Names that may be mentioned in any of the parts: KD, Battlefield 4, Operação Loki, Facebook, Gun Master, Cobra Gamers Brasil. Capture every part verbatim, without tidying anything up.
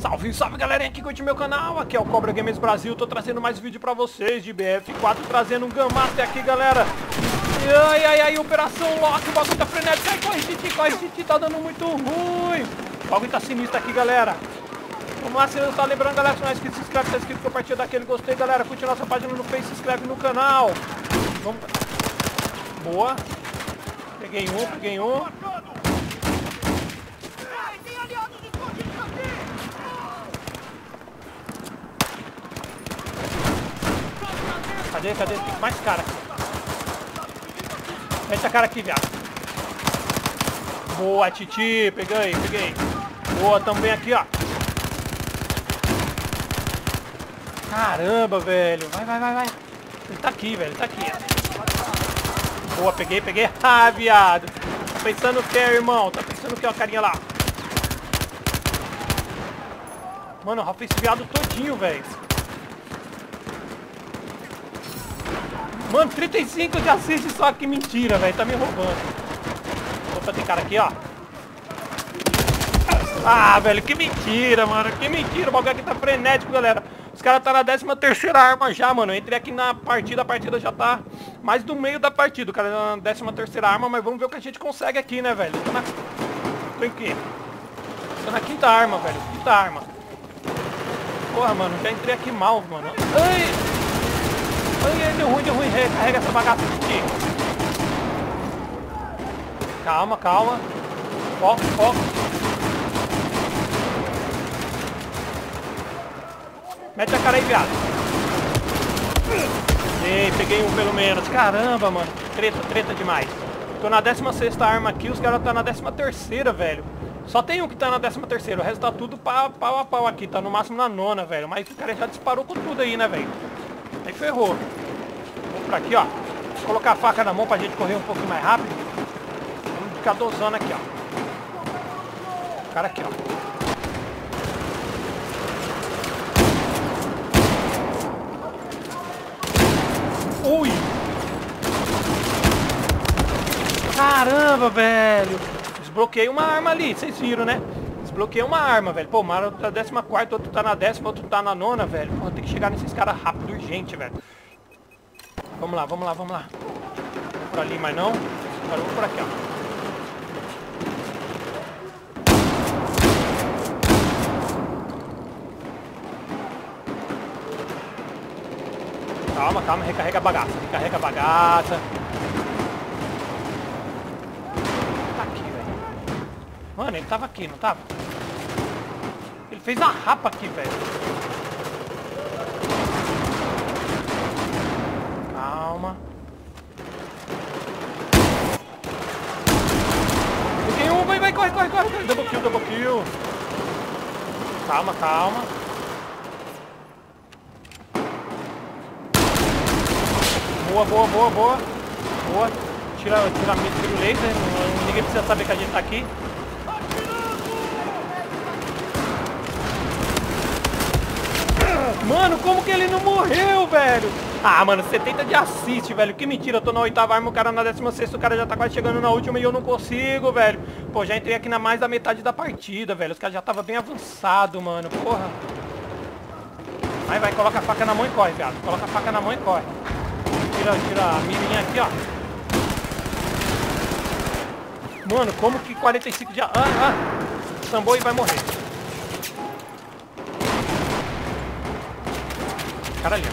Salve, salve galerinha que curte meu canal, aqui é o Cobra Gamers Brasil, tô trazendo mais vídeo pra vocês de B F quatro, trazendo um Gun Master aqui galera. E ai, ai, ai, Operação Loki, o bagulho tá frenético, ai, corre Titi, corre Titi, tá dando muito ruim. O bagulho tá sinistro aqui galera. O Márcio não tá lembrando galera, se não é inscrito, se inscreve, se é inscrito, compartilha daquele gostei galera, curte nossa página no Face, se inscreve no canal. Vamos... Boa. Peguei um, peguei um. Cadê, cadê? Tem mais cara aqui. Mete a cara aqui, viado. Boa, Titi. Peguei, peguei. Boa, também aqui, ó. Caramba, velho. Vai, vai, vai, vai. Ele tá aqui, velho. Ele tá aqui. Ó. Boa, peguei, peguei. Ah, viado. Tá pensando o que, irmão? Tá pensando o que, ó, carinha lá? Mano, eu rafei esse viado todinho, velho. Mano, trinta e cinco de assist só, que mentira, velho. Tá me roubando. Opa, tem cara aqui, ó. Ah, velho, que mentira, mano. Que mentira. O bagulho aqui tá frenético, galera. Os caras tá na décima terceira arma já, mano. Eu entrei aqui na partida, a partida já tá mais do meio da partida. O cara tá na décima terceira arma, mas vamos ver o que a gente consegue aqui, né, velho. Tô na... Tô em quê? Tô na quinta arma, velho. Quinta arma. Porra, mano. Já entrei aqui mal, mano. Ai! Ai, deu ruim, deu ruim, recarrega essa bagaça aqui. Calma, calma. Foco, foco. Mete a cara aí, viado. Ei, peguei um pelo menos. Caramba, mano. Treta, treta demais. Tô na décima sexta arma aqui, os caras tá na décima terceira, velho. Só tem um que tá na décima terceira, o resto tá tudo pau, pau a pau aqui. Tá no máximo na nona, velho. Mas o cara já disparou com tudo aí, né, velho? Aí ferrou. Vamos pra aqui, ó. Vou colocar a faca na mão pra gente correr um pouquinho mais rápido. Vamos ficar dosando aqui, ó. O cara aqui, ó. Ui! Caramba, velho! Desbloqueei uma arma ali, vocês viram, né? Desbloqueei uma arma, velho. Pô, o Mario tá na décima quarta, outro tá na décima, outro tá na nona, velho. Pô, tem que chegar nesses caras rápido, urgente, velho. Vamos lá, vamos lá, vamos lá. Por ali, mas não. Agora vamos por aqui, ó. Calma, calma. Recarrega a bagaça. Recarrega a bagaça. Tá aqui, velho. Mano, ele tava aqui, não tava? Ele fez a rapa aqui, velho. Calma. Peguei um, vai, vai, corre, corre, corre. Double kill, double kill. Calma, calma. Boa, boa, boa, boa. Boa. Tira, tira, tira o laser. Ninguém precisa saber que a gente tá aqui. Mano, como que ele não morreu, velho? Ah, mano, setenta de assist, velho. Que mentira, eu tô na oitava arma, o cara na décima sexta, o cara já tá quase chegando na última e eu não consigo, velho. Pô, já entrei aqui na mais da metade da partida, velho. Os caras já tava bem avançado, mano. Porra. Vai, vai, coloca a faca na mão e corre, viado. Coloca a faca na mão e corre. Tira, tira a mirinha aqui, ó. Mano, como que quarenta e cinco de... Ah, ah. Sambou e vai morrer. Caralho.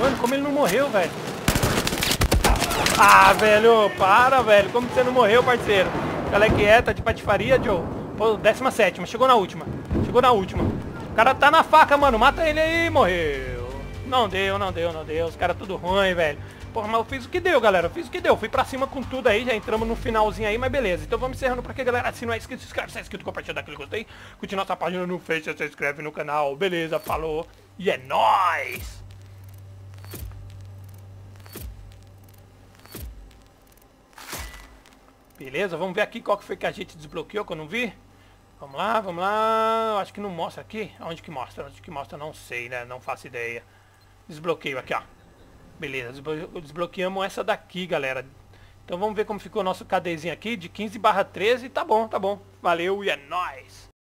Mano, como ele não morreu, velho? Ah, velho, para, velho. Como você não morreu, parceiro? Ela é quieta de patifaria, Joe. Pô, décima sétima, chegou na última. Chegou na última. O cara tá na faca, mano. Mata ele aí, morreu. Não deu, não deu, não deu. Os caras tudo ruim, velho. Porra, mas eu fiz o que deu, galera. Eu fiz o que deu. Fui pra cima com tudo aí. Já entramos no finalzinho aí, mas beleza. Então vamos encerrando por aqui, galera. Se não é inscrito, se inscreve. Se é inscrito, compartilha, dá aquele gostei. Curte nossa página no Face, se inscreve no canal. Beleza, falou. E é nóis! Beleza, vamos ver aqui qual que foi que a gente desbloqueou, que eu não vi. Vamos lá, vamos lá. Acho que não mostra aqui. Onde que mostra? Onde que mostra? Não sei, né? Não faço ideia. Desbloqueio aqui, ó. Beleza, desbloqueamos essa daqui, galera. Então vamos ver como ficou o nosso KDzinho aqui de quinze barra treze. Tá bom, tá bom. Valeu e é nóis!